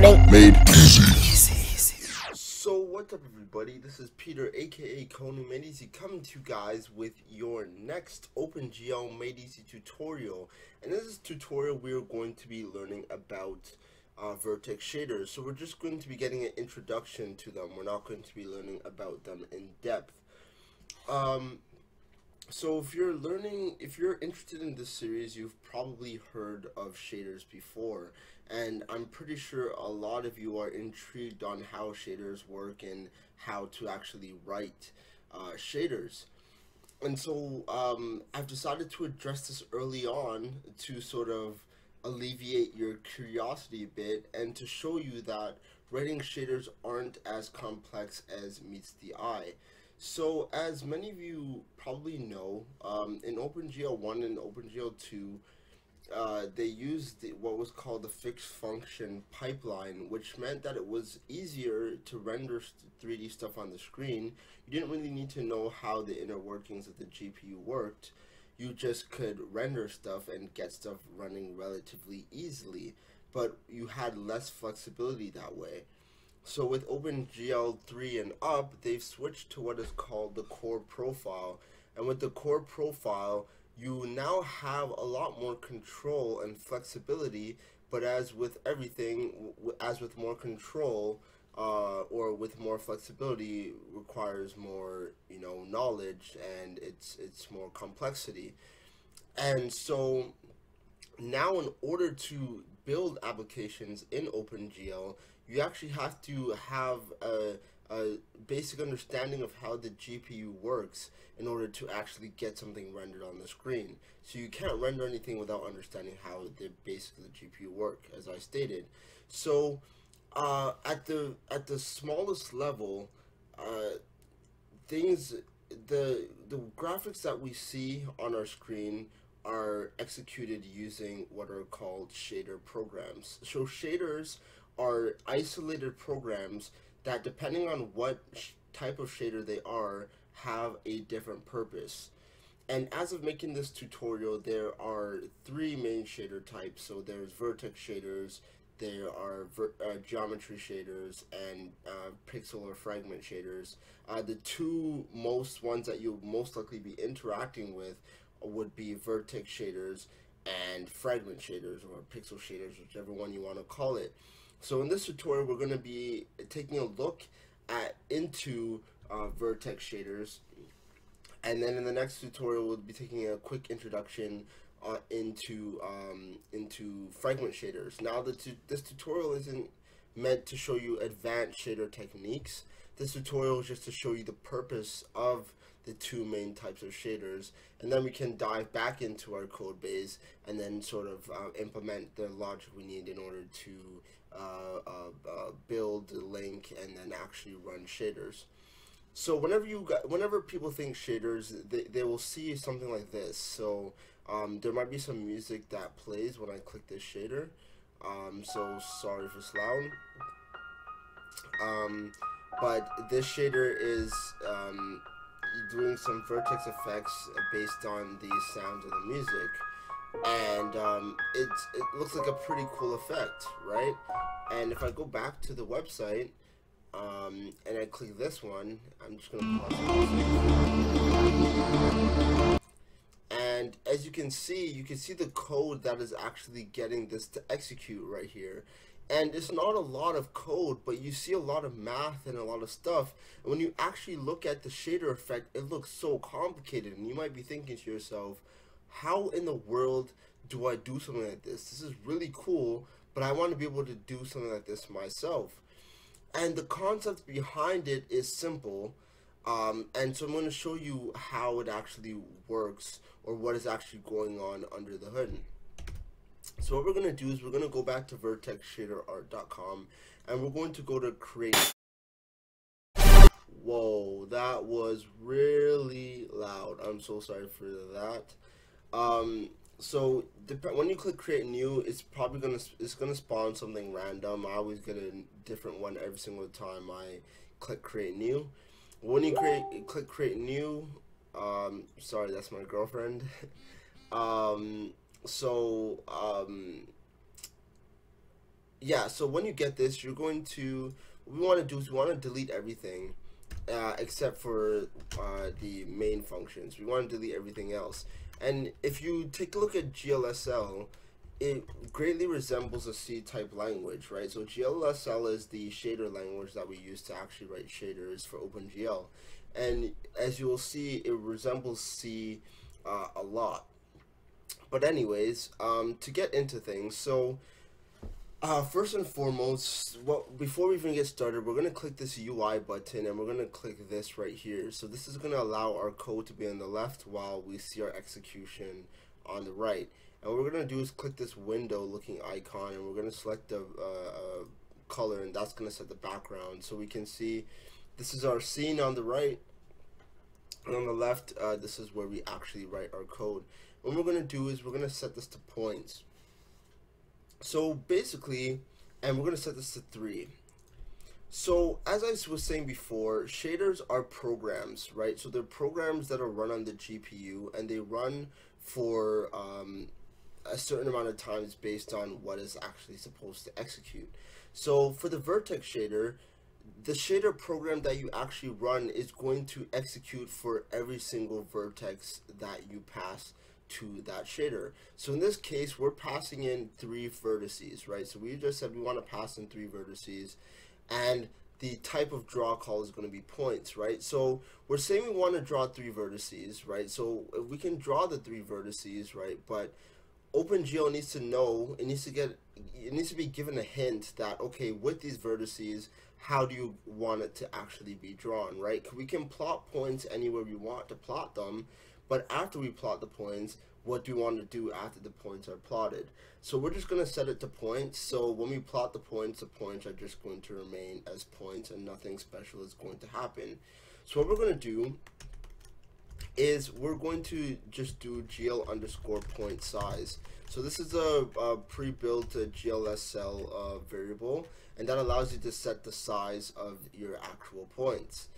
coding made easy. So what's up everybody, this is Peter aka Konu Made Easy coming to you guys with your next OpenGL Made Easy tutorial. And in this tutorial we are going to be learning about vertex shaders. So we're just going to be getting an introduction to them. We're not going to be learning about them in depth. So if you're interested in this series, you've probably heard of shaders before, and I'm pretty sure a lot of you are intrigued on how shaders work and how to actually write shaders. And so I've decided to address this early on to sort of alleviate your curiosity a bit and to show you that writing shaders aren't as complex as meets the eye. So as many of you probably know, in OpenGL 1 and OpenGL 2, they used what was called the fixed function pipeline, which meant that it was easier to render 3D stuff on the screen. You didn't really need to know how the inner workings of the GPU worked. You just could render stuff and get stuff running relatively easily, but you had less flexibility that way. So with OpenGL 3 and up, they've switched to what is called the Core Profile. And with the Core Profile, you now have a lot more control and flexibility, but as with everything, as with more control or with more flexibility requires more, you know, knowledge, and it's more complexity. And so now in order to build applications in OpenGL, you actually have to have a basic understanding of how the GPU works in order to actually get something rendered on the screen. So you can't render anything without understanding how the basics of the GPU work, as I stated. So at the smallest level, the graphics that we see on our screen are executed using what are called shader programs. So shaders are isolated programs that, depending on what type of shader they are, have a different purpose. And as of making this tutorial, there are three main shader types. So there's vertex shaders, there are geometry shaders, and pixel or fragment shaders. The two most ones that you'll most likely be interacting with would be vertex shaders and fragment shaders, or pixel shaders, whichever one you want to call it. So in this tutorial, we're going to be taking a look into vertex shaders, and then in the next tutorial, we'll be taking a quick introduction into fragment shaders. Now, this tutorial isn't meant to show you advanced shader techniques. This tutorial is just to show you the purpose of the two main types of shaders, and then we can dive back into our code base and then sort of implement the logic we need in order to build a link and then actually run shaders. So whenever people think shaders, they will see something like this. So there might be some music that plays when I click this shader. So sorry if it's loud. But this shader is doing some vertex effects based on the sounds of the music, and it looks like a pretty cool effect, right? And if I go back to the website and I click this one, I'm just gonna pause the music. And as you can see the code that is actually getting this to execute right here. And it's not a lot of code, but you see a lot of math and a lot of stuff. And when you actually look at the shader effect, it looks so complicated. And you might be thinking to yourself, how in the world do I do something like this? This is really cool, but I want to be able to do something like this myself. And the concept behind it is simple. And so I'm going to show you how it actually works, or what is actually going on under the hood. So what we're going to do is we're going to go back to vertexshaderart.com, and we're going to go to create. Whoa, that was really loud. I'm so sorry for that. So when you click create new, it's probably gonna spawn something random. I always get a different one every single time I click create new. When you click create new, sorry, that's my girlfriend. yeah, so when you get this, you're going to, what we want to do is we want to delete everything except for the main functions. We want to delete everything else. And if you take a look at GLSL, it greatly resembles a C-type language, right? So GLSL is the shader language that we use to actually write shaders for OpenGL. And as you will see, it resembles C a lot. But anyways, to get into things, so first and foremost, before we even get started, we're going to click this UI button and we're going to click this right here. So this is going to allow our code to be on the left while we see our execution on the right. And what we're going to do is click this window looking icon and we're going to select the color, and that's going to set the background. So we can see this is our scene on the right, and on the left, this is where we actually write our code. What we're going to do is we're going to set this to points. So basically, and we're going to set this to 3. So as I was saying before, shaders are programs, right? So they're programs that are run on the GPU, and they run for a certain amount of times based on what is actually supposed to execute. So for the vertex shader, the shader program that you actually run is going to execute for every single vertex that you pass to that shader. So in this case, we're passing in 3 vertices, right? So we just said we want to pass in 3 vertices, and the type of draw call is going to be points, right? So we're saying we want to draw 3 vertices, right? So we can draw the 3 vertices, right? But OpenGL needs to know, it needs to be given a hint that, okay, with these vertices, how do you want it to actually be drawn, right? We can plot points anywhere we want to plot them, but after we plot the points, what do we want to do after the points are plotted? So we're just going to set it to points. So when we plot the points are just going to remain as points, and nothing special is going to happen. So what we're going to do is we're going to just do gl_point_size. So this is a pre-built GLSL variable, and that allows you to set the size of your actual points.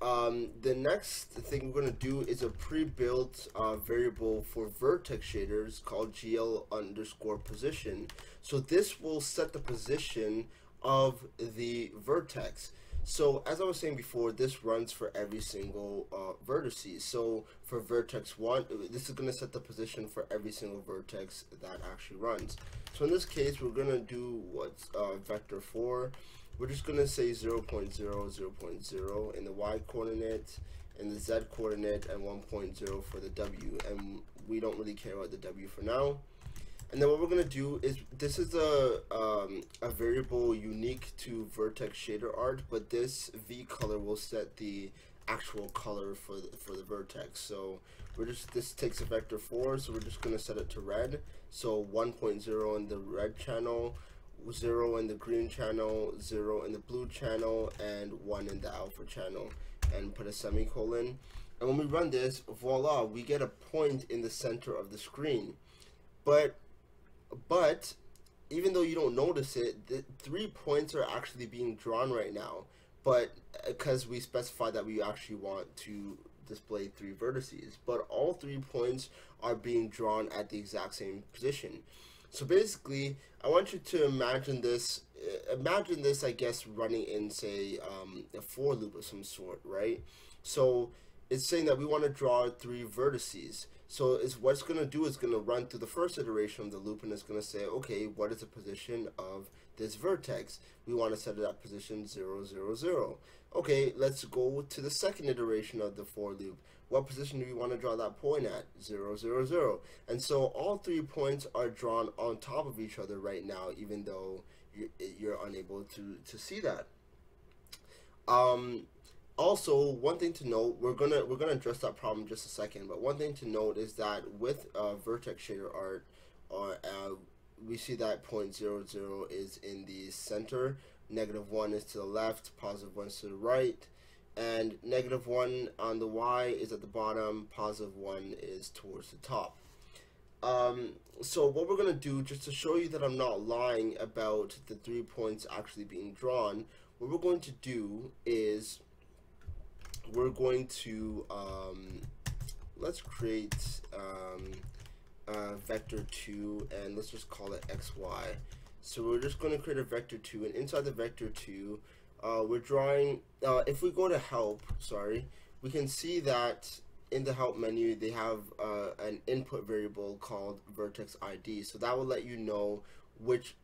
The next thing we're going to do is a pre-built variable for vertex shaders called gl_position. So this will set the position of the vertex. So as I was saying before, this runs for every single vertices. So for vertex 1, this is going to set the position for every single vertex that actually runs. So in this case, we're going to do what's vector 4. We're just going to say 0.0, 0.0 in the y coordinate, in the z coordinate, and 1.0 for the w. And we don't really care about the w for now. And then what we're going to do is, this is a variable unique to vertexshaderart, but this v color will set the actual color for the vertex. So we're just, this takes a vector 4, so we're just going to set it to red. So 1.0 in the red channel, 0 in the green channel, 0 in the blue channel, and 1 in the alpha channel, and put a semicolon. And when we run this, voila, we get a point in the center of the screen. But even though you don't notice it, the 3 points are actually being drawn right now, but because we specify that we actually want to display 3 vertices, but all 3 points are being drawn at the exact same position. So basically, I want you to imagine this, I guess, running in, say, a for loop of some sort, right? So it's saying that we want to draw 3 vertices. So it's, what it's going to do is going to run through the first iteration of the loop, and it's going to say, okay, what is the position of this vertex? We want to set it at position 0, 0, 0. Okay, let's go to the second iteration of the for loop. What position do we want to draw that point at? 0, 0, 0. And so all 3 points are drawn on top of each other right now, even though you're unable to see that. Also, one thing to note, we're gonna address that problem in just a second, but one thing to note is that with vertexshaderart, we see that 0.00 is in the center, -1 is to the left, +1 is to the right, and -1 on the y is at the bottom, +1 is towards the top. So what we're gonna do, just to show you that I'm not lying about the 3 points actually being drawn, what we're going to do is we're going to let's create vector 2, and let's just call it xy. So we're just going to create a vector 2, and inside the vector 2, we're drawing, if we go to help, we can see that in the help menu they have an input variable called vertex ID, so that will let you know which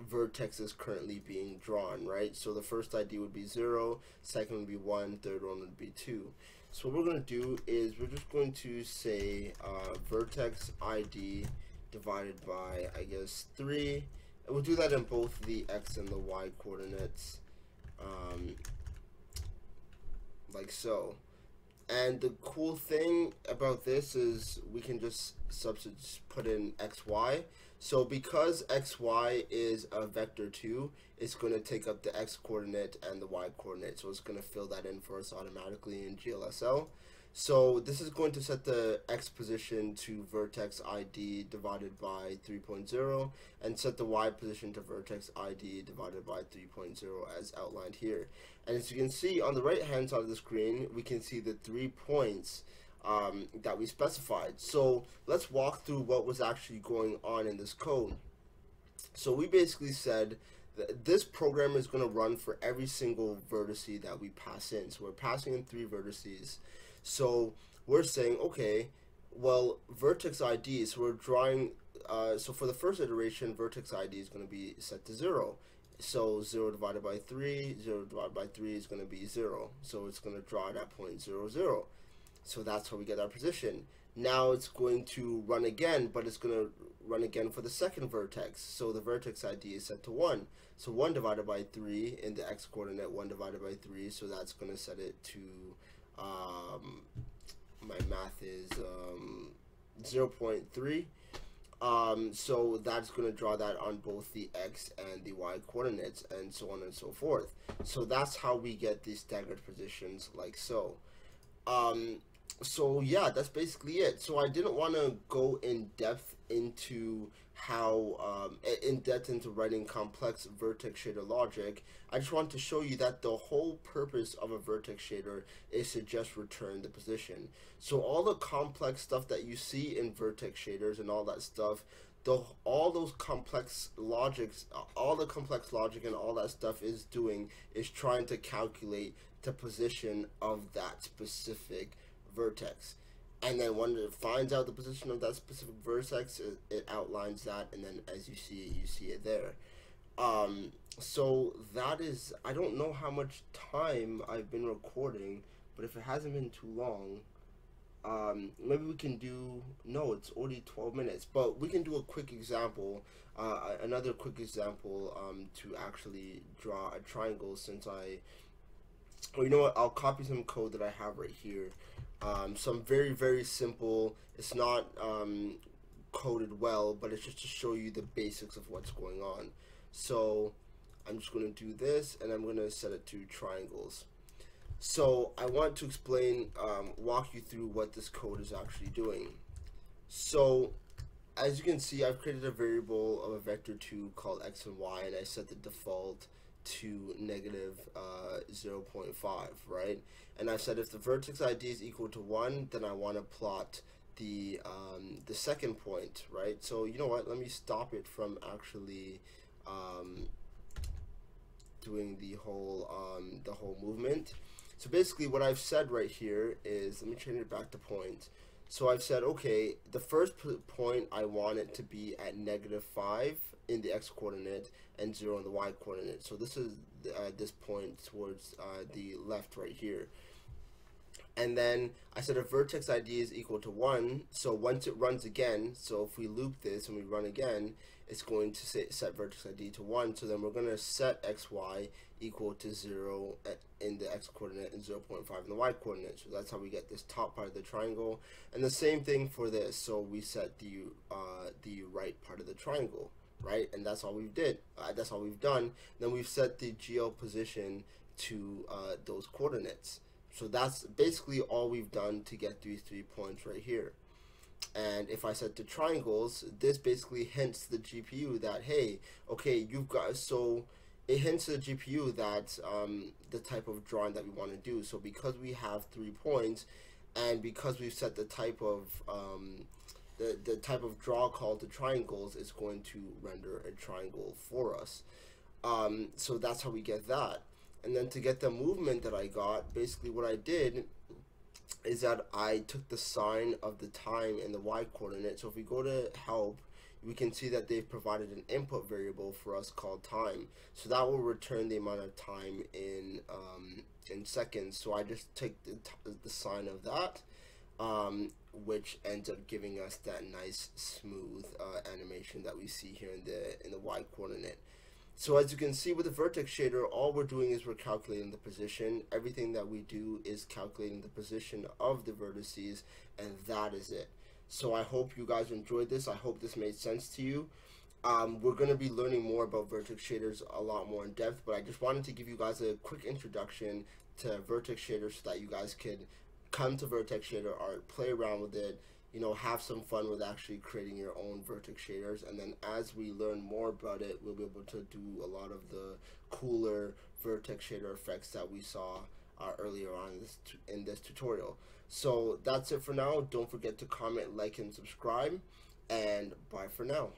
vertex is currently being drawn, right? So the first ID would be 0, second would be 1, third one would be 2. So what we're going to do is we're just going to say vertex ID divided by 3, and we'll do that in both the x and the y coordinates, like so. And the cool thing about this is we can just put in xy. So because xy is a vector 2, it's going to take up the x coordinate and the y coordinate, so it's going to fill that in for us automatically in GLSL. So this is going to set the x position to vertex ID divided by 3.0, and set the y position to vertex ID divided by 3.0 as outlined here. And as you can see on the right hand side of the screen, we can see the 3 points that we specified. So let's walk through what was actually going on in this code. So we basically said this program is going to run for every single vertex that we pass in. So we're passing in 3 vertices. So we're saying, okay, well, vertex ID, so we're drawing, so for the first iteration, vertex ID is going to be set to 0. So 0 divided by 3, 0 divided by 3 is going to be 0. So it's going to draw it at 0.00. So that's how we get our position. Now it's going to run again, but it's going to run again for the second vertex. So the vertex ID is set to 1. So 1 divided by 3 in the x coordinate, 1 divided by 3. So that's going to set it to, my math is 0.3. So that's going to draw that on both the x and the y coordinates, and so on and so forth. So that's how we get these staggered positions, like so. So yeah, that's basically it. So I didn't want to go in depth into how into writing complex vertex shader logic. I just want to show you that the whole purpose of a vertex shader is to just return the position. So all the complex stuff that you see in vertex shaders and all that stuff, all the complex logic and all that stuff is doing is trying to calculate the position of that specific vertex. And then when it finds out the position of that specific vertex, it outlines that, and then as you see it there. So that is, I don't know how much time I've been recording, but if it hasn't been too long, maybe we can do, no, it's already 12 minutes, but we can do a quick example, another quick example, to actually draw a triangle, since well, you know what, I'll copy some code that I have right here. Some very, very simple, it's not coded well, but it's just to show you the basics of what's going on. So I'm just going to do this, and I'm going to set it to triangles. So I want to explain, walk you through what this code is actually doing. So as you can see, I've created a variable of a vector 2 called x and y, and I set the default to negative 0.5, right? And I said if the vertex ID is equal to 1, then I want to plot the second point, right? So you know what, let me stop it from actually doing the whole movement. So basically what I've said right here is, let me change it back to point. So I've said, okay, the first point, I want it to be at -5 in the x coordinate and 0 in the y coordinate. So this is this point towards the left right here. And then I said a vertex ID is equal to 1. So once it runs again, so if we loop this and we run again, it's going to set vertex ID to 1. So then we're going to set xy equal to 0 in the x coordinate and 0.5 in the y coordinate. So that's how we get this top part of the triangle. And the same thing for this. So we set the right part of the triangle, right? And that's all we've did. That's all we've done. Then we've set the gl position to those coordinates. So that's basically all we've done to get these 3 points right here. And if I set the triangles, this basically hints the GPU that, hey, okay, you've got, so it hints the GPU that the type of drawing that we want to do. So because we have 3 points, and because we've set the type of the type of draw call to triangles is going to render a triangle for us. So that's how we get that. And then to get the movement that I got, basically what I did is that I took the sign of the time and the y coordinate. So if we go to help, we can see that they've provided an input variable for us called time. So that will return the amount of time in seconds. So I just take the sign of that, which ends up giving us that nice smooth animation that we see here in the y coordinate. So as you can see with the vertex shader, all we're doing is we're calculating the position. Everything that we do is calculating the position of the vertices, and that is it. So I hope you guys enjoyed this. I hope this made sense to you. We're going to be learning more about vertex shaders a lot more in depth, but I just wanted to give you guys a quick introduction to vertex shaders so that you guys could come to vertex shader art, play around with it, you know, have some fun with actually creating your own vertex shaders. And then as we learn more about it, we'll be able to do a lot of the cooler vertex shader effects that we saw earlier on in this tutorial. So that's it for now. Don't forget to comment, like, and subscribe, and bye for now.